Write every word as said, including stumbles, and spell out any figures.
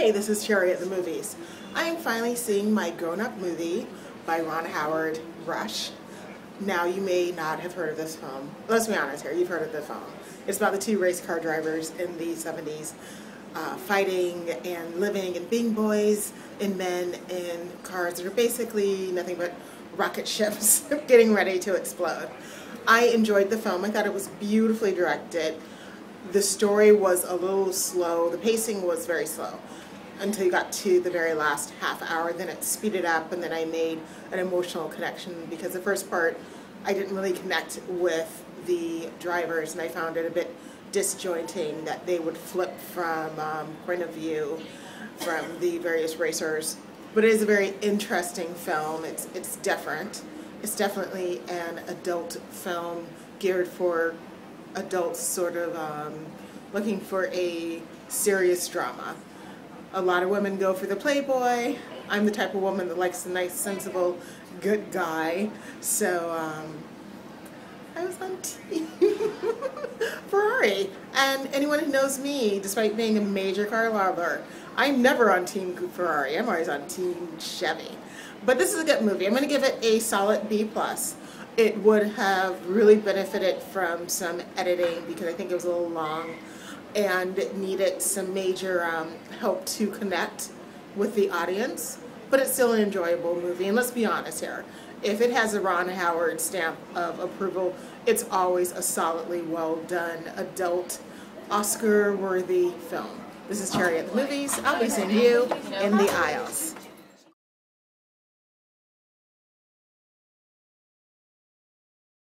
hey, this is Cherry at the movies. I am finally seeing my grown-up movie by Ron Howard, Rush. Now, you may not have heard of this film. Let's be honest here, you've heard of the film. It's about the two race car drivers in the seventies uh, fighting and living and being boys and men in cars that are basically nothing but rocket ships getting ready to explode. I enjoyed the film. I thought it was beautifully directed. The story was a little slow. The pacing was very slow until you got to the very last half hour. Then it speeded up, and then I made an emotional connection because the first part I didn't really connect with the drivers, and I found it a bit disjointing that they would flip from um, point of view from the various racers. But it is a very interesting film. It's, it's different. It's definitely an adult film geared for adults sort of um, looking for a serious drama. A lot of women go for the playboy. I'm the type of woman that likes a nice, sensible, good guy. So um, I was on team Ferrari. And anyone who knows me, despite being a major car lover, I'm never on team Ferrari. I'm always on team Chevy. But this is a good movie. I'm going to give it a solid B plus. It would have really benefited from some editing because I think it was a little long and it needed some major um, help to connect with the audience, but it's still an enjoyable movie. And let's be honest here, if it has a Ron Howard stamp of approval, it's always a solidly well-done, adult, Oscar-worthy film. This is Cherry at the Movies. I'll be seeing you in the aisles.